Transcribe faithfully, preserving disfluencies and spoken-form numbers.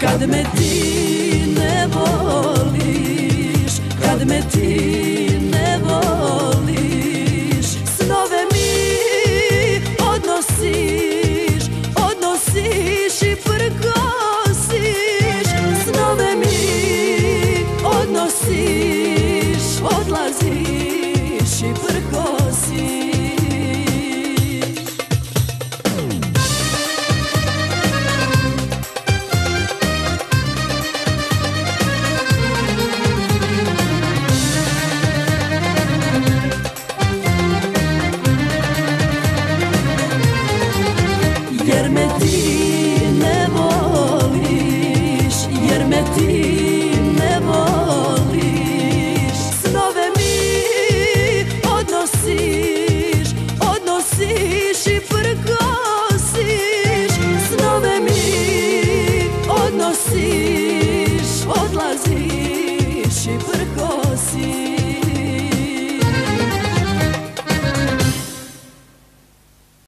Kad me ti ne voliš, kad me ti ne voliš, snove mi odnosiš, odnosiš i prkosiš. Snove mi odnosiš, odlaziš i prkosiš.